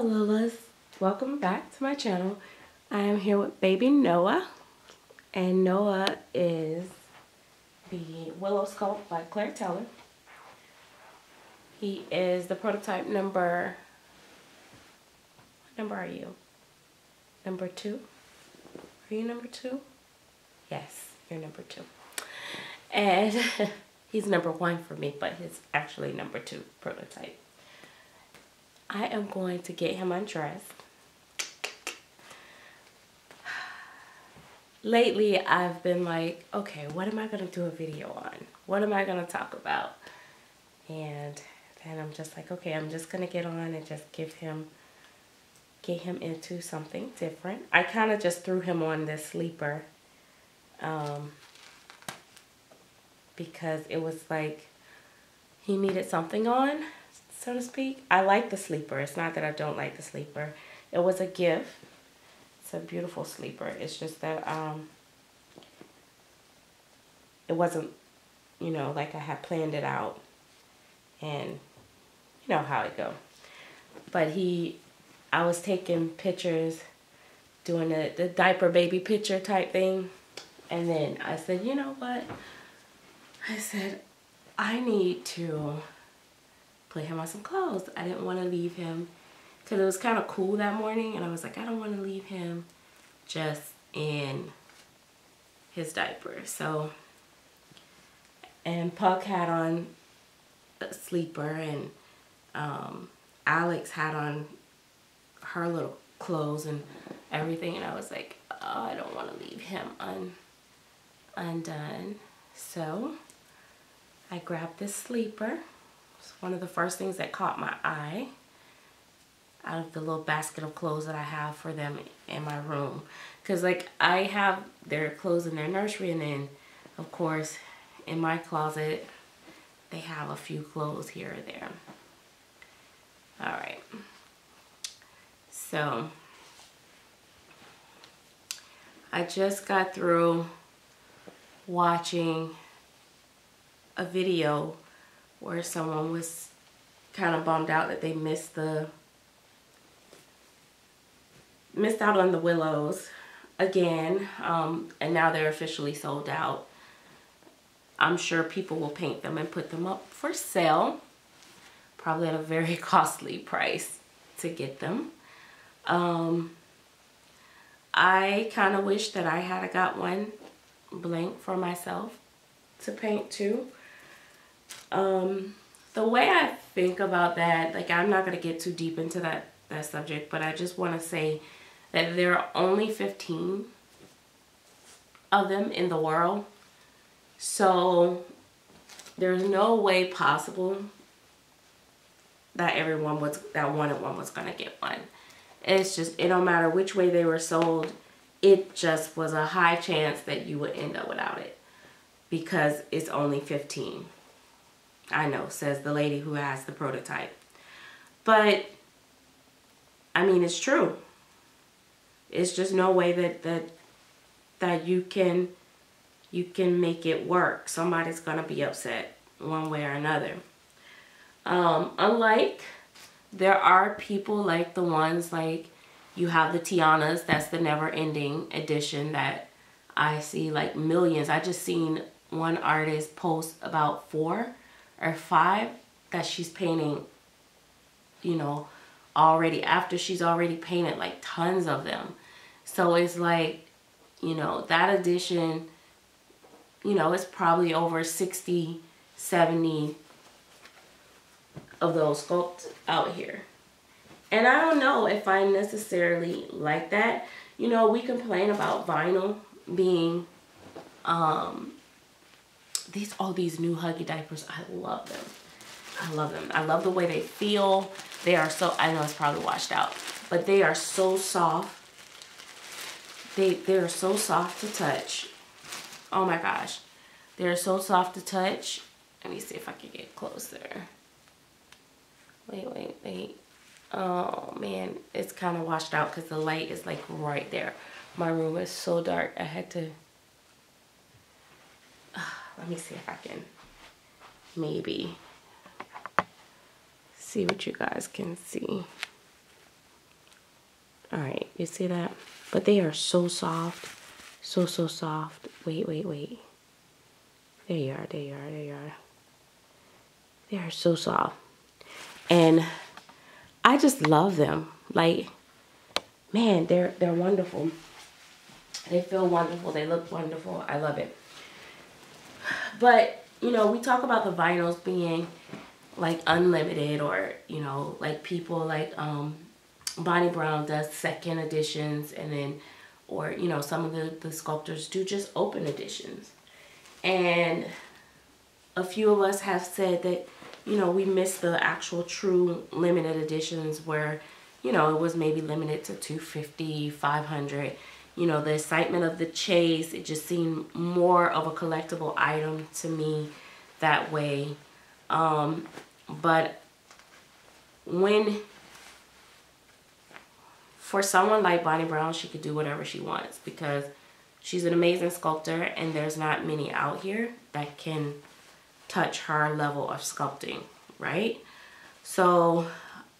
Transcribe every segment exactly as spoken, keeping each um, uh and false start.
Hello Lolas, welcome back to my channel. I am here with baby Noah, and Noah is the Willow sculpt by Claire Taylor. He is the prototype number, what number are you? Number two? Are you number two? Yes, you're number two. And he's number one for me, but he's actually number two prototype. I am going to get him undressed. Lately, I've been like, okay, what am I going to do a video on? What am I going to talk about? And then I'm just like, okay, I'm just going to get on and just give him, get him into something different. I kind of just threw him on this sleeper um, because it was like he needed something on, so to speak. I like the sleeper. It's not that I don't like the sleeper. It was a gift. It's a beautiful sleeper. It's just that um, it wasn't, you know, like I had planned it out. And you know how it go. But he, I was taking pictures, doing the, the diaper baby picture type thing. And then I said, you know what? I said, I need to put him on some clothes. I didn't want to leave him because it was kind of cool that morning, and I was like, I don't want to leave him just in his diaper. So, and Puck had on a sleeper, and um, Alex had on her little clothes and everything, and I was like, oh, I don't want to leave him un undone. So I grabbed this sleeper. It's one of the first things that caught my eye out of the little basket of clothes that I have for them in my room. Because like I have their clothes in their nursery, and then of course in my closet they have a few clothes here or there. Alright. So I just got through watching a video where someone was kind of bummed out that they missed the missed out on the Willows again, um, and now they're officially sold out. I'm sure people will paint them and put them up for sale, probably at a very costly price to get them. Um, I kind of wish that I had got one blank for myself to paint too. Um, the way I think about that, like I'm not going to get too deep into that, that subject, but I just want to say that there are only fifteen of them in the world. So there's no way possible that everyone was, that wanted one was going to get one. It's just, it don't matter which way they were sold. It just was a high chance that you would end up without it because it's only fifteen. I know, says the lady who has the prototype. But, I mean, it's true. It's just no way that that, that you can you can make it work. Somebody's going to be upset one way or another. Um, unlike, there are people like the ones like, you have the Tianas, that's the never-ending edition that I see like millions. I just seen one artist post about four or five that she's painting, you know, already after she's already painted like tons of them. So it's like, you know, that edition, you know, it's probably over sixty, seventy of those sculpts out here. And I don't know if I necessarily like that. You know, we complain about vinyl being, um, These all these new Huggy diapers, I love them. I love them. I love the way they feel. They are so, I know it's probably washed out, but they are so soft. They they are so soft to touch. Oh my gosh, they are so soft to touch. Let me see if I can get closer. Wait, wait, wait. Oh man, it's kind of washed out because the light is like right there. My room is so dark. I had to. Let me see if I can maybe see what you guys can see. All right, you see that? But they are so soft. So, so soft. Wait, wait, wait. There you are, there you are, there you are. They are so soft. And I just love them. Like, man, they're they're wonderful. They feel wonderful. They look wonderful. I love it. But, you know, we talk about the vinyls being, like, unlimited, or, you know, like people like um, Bonnie Brown does second editions, and then, or, you know, some of the, the sculptors do just open editions. And a few of us have said that, you know, we miss the actual true limited editions where, you know, it was maybe limited to two fifty, five hundred. You know, the excitement of the chase, it just seemed more of a collectible item to me that way. Um, but when, for someone like Bonnie Brown, she could do whatever she wants because she's an amazing sculptor, and there's not many out here that can touch her level of sculpting, right? So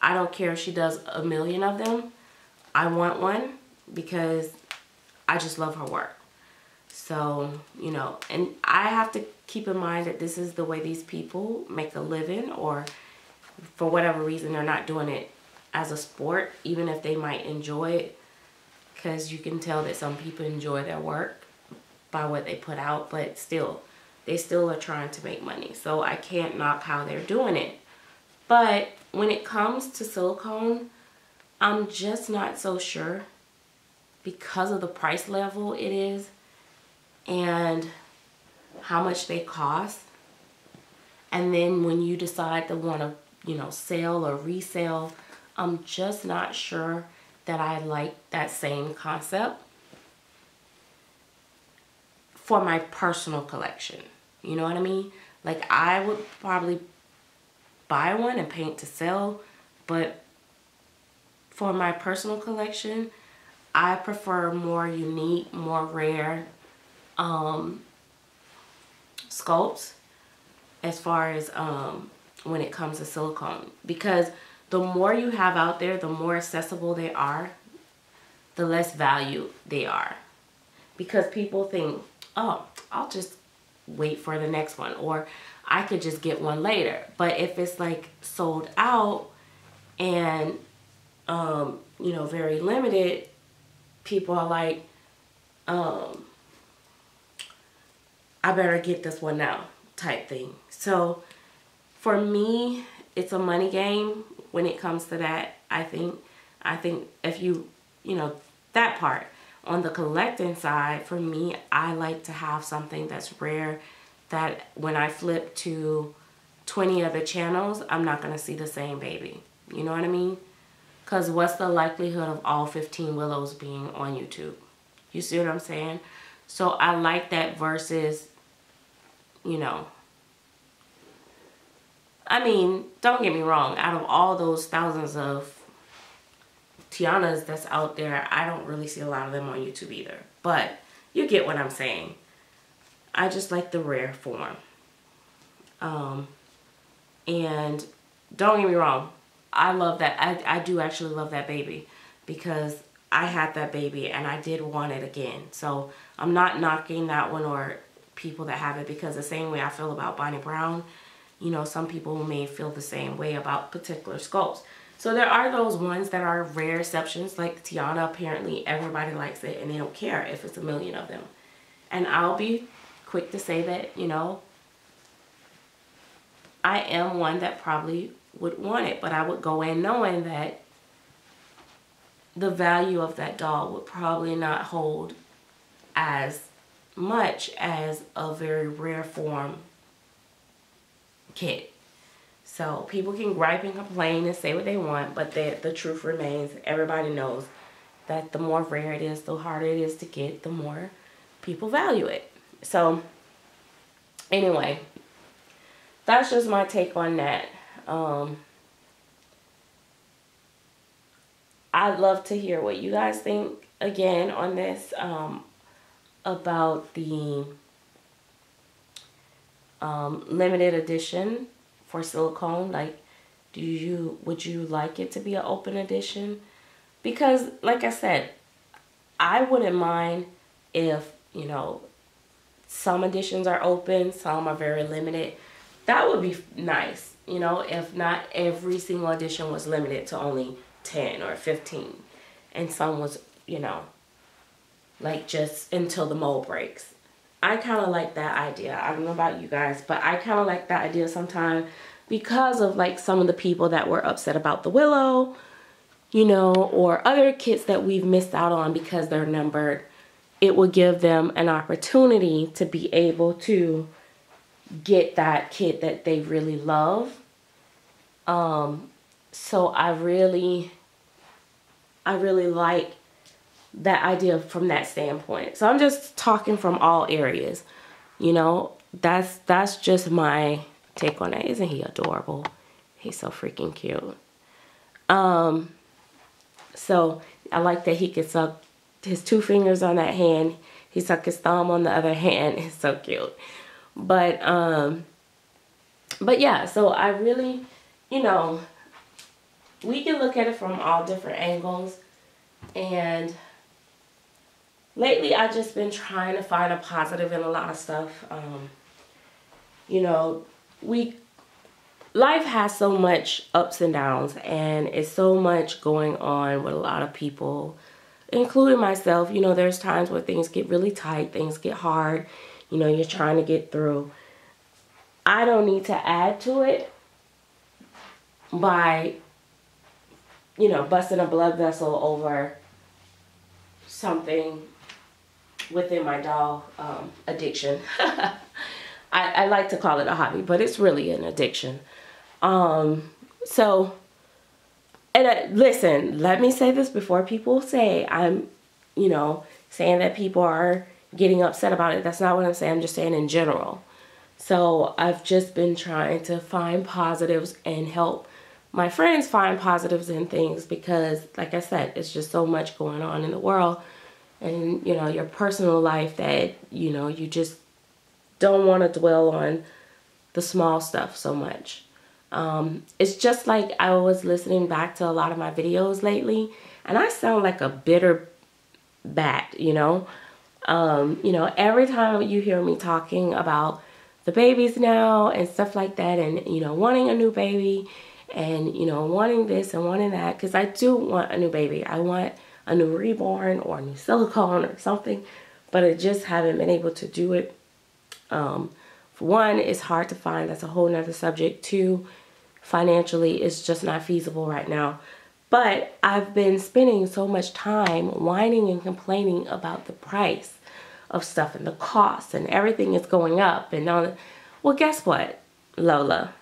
I don't care if she does a million of them. I want one because I just love her work. So, you know, and I have to keep in mind that this is the way these people make a living, or for whatever reason, they're not doing it as a sport, even if they might enjoy it, because you can tell that some people enjoy their work by what they put out, but still, they still are trying to make money. So I can't knock how they're doing it. But when it comes to silicone, I'm just not so sure, because of the price level it is and how much they cost. And then when you decide to want to, you know, sell or resell, I'm just not sure that I like that same concept for my personal collection. You know what I mean? Like, I would probably buy one and paint to sell, but for my personal collection, I prefer more unique, more rare um, sculpts as far as um, when it comes to silicone. Because the more you have out there, the more accessible they are, the less value they are. Because people think, oh, I'll just wait for the next one, or I could just get one later. But if it's like sold out and, um, you know, very limited, people are like, um, I better get this one now type thing. So for me, it's a money game when it comes to that. I think, I think if you, you know, that part on the collecting side, for me, I like to have something that's rare, that when I flip to twenty other channels, I'm not going to see the same baby. You know what I mean? Because what's the likelihood of all fifteen Willows being on YouTube? You see what I'm saying? So I like that versus, you know, I mean, don't get me wrong. Out of all those thousands of Tianas that's out there, I don't really see a lot of them on YouTube either. But you get what I'm saying. I just like the rare form. Um, and don't get me wrong. I love that. I, I do actually love that baby, because I had that baby and I did want it again. So I'm not knocking that one or people that have it, because the same way I feel about Bonnie Brown, you know, some people may feel the same way about particular sculpts. So there are those ones that are rare exceptions, like Tiana. Apparently everybody likes it and they don't care if it's a million of them. And I'll be quick to say that, you know, I am one that probably would want it, but I would go in knowing that the value of that doll would probably not hold as much as a very rare form kit. So people can gripe and complain and say what they want, but that the truth remains. Everybody knows that the more rare it is, the harder it is to get, the more people value it. So anyway, that's just my take on that. Um, I'd love to hear what you guys think again on this, um, about the, um, limited edition for silicone. Like, do you, would you like it to be an open edition? Because, like I said, I wouldn't mind if, you know, some editions are open, some are very limited. That would be nice, you know, if not every single edition was limited to only ten or fifteen. And some was, you know, like just until the mold breaks. I kind of like that idea. I don't know about you guys, but I kind of like that idea sometimes because of like some of the people that were upset about the Willow, you know, or other kits that we've missed out on because they're numbered. It will give them an opportunity to be able to get that kit that they really love. Um, so I really, I really like that idea from that standpoint. So I'm just talking from all areas, you know, that's, that's just my take on it. Isn't he adorable? He's so freaking cute. Um, so I like that he could suck his two fingers on that hand. He sucked his thumb on the other hand. It's so cute. But, um, but yeah, so I really, you know, we can look at it from all different angles. And lately I've just been trying to find a positive in a lot of stuff. Um, you know, we, life has so much ups and downs, and it's so much going on with a lot of people, including myself. You know, there's times where things get really tight, things get hard, you know, you're trying to get through. I don't need to add to it by, you know, busting a blood vessel over something within my doll um, addiction. I, I like to call it a hobby, but it's really an addiction. Um, so, and I, listen, let me say this before people say I'm, you know, saying that people are getting upset about it. That's not what I'm saying. I'm just saying in general. So I've just been trying to find positives and help my friends find positives in things because, like I said, it's just so much going on in the world and, you know, your personal life that, you know, you just don't want to dwell on the small stuff so much. Um, it's just like I was listening back to a lot of my videos lately and I sound like a bitter bat, you know. Um, you know, every time you hear me talking about the babies now and stuff like that and, you know, wanting a new baby and, you know, wanting this and wanting that, because I do want a new baby. I want a new reborn or a new silicone or something, but I just haven't been able to do it. Um, for one, it's hard to find. That's a whole nother subject. Two, financially, it's just not feasible right now. But I've been spending so much time whining and complaining about the price of stuff and the cost and everything is going up and all. Well, guess what, Lola?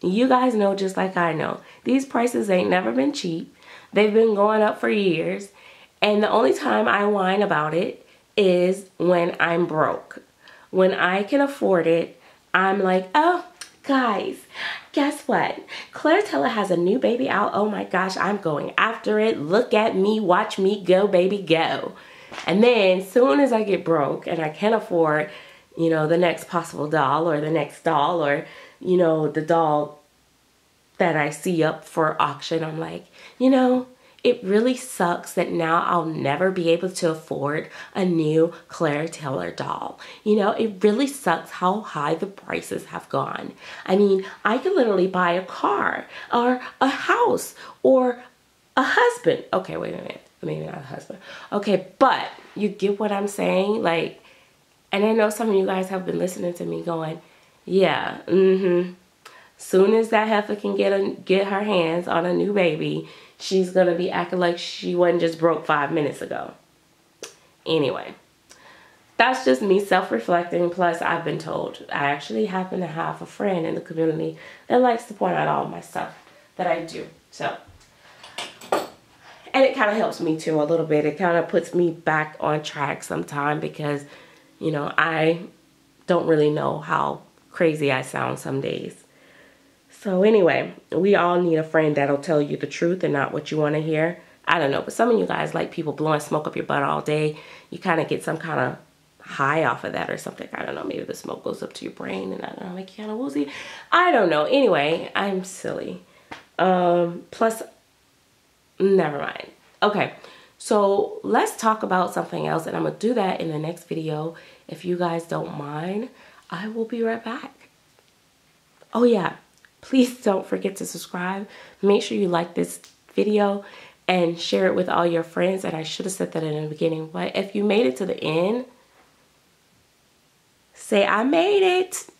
You guys know just like I know. These prices ain't never been cheap. They've been going up for years. And the only time I whine about it is when I'm broke. When I can afford it, I'm like, oh, guys, guess what? Claire Taylor has a new baby out. Oh my gosh, I'm going after it. Look at me, watch me go, baby, go. And then soon as I get broke and I can't afford, you know, the next possible doll or the next doll or, you know, the doll that I see up for auction, I'm like, you know, it really sucks that now I'll never be able to afford a new Claire Taylor doll. You know, it really sucks how high the prices have gone. I mean, I could literally buy a car or a house or a husband. Okay, wait a minute. Maybe not a husband. Okay, but you get what I'm saying? Like, and I know some of you guys have been listening to me going, yeah, mm-hmm. Soon as that heifer can get a, get her hands on a new baby, she's going to be acting like she wasn't just broke five minutes ago. Anyway, that's just me self-reflecting. Plus, I've been told. I actually happen to have a friend in the community that likes to point out all my stuff that I do. So, and it kind of helps me too a little bit. It kind of puts me back on track sometime because, you know, I don't really know how crazy I sound some days. So anyway, we all need a friend that'll tell you the truth and not what you want to hear. I don't know, but some of you guys like people blowing smoke up your butt all day. You kind of get some kind of high off of that or something. I don't know, maybe the smoke goes up to your brain and I don't know, like Tiana woozy. I don't know. Anyway, I'm silly. Um, plus, never mind. Okay, so let's talk about something else, and I'm gonna do that in the next video if you guys don't mind. I will be right back. Oh yeah, please don't forget to subscribe. Make sure you like this video and share it with all your friends. And I should have said that in the beginning, but if you made it to the end, say I made it.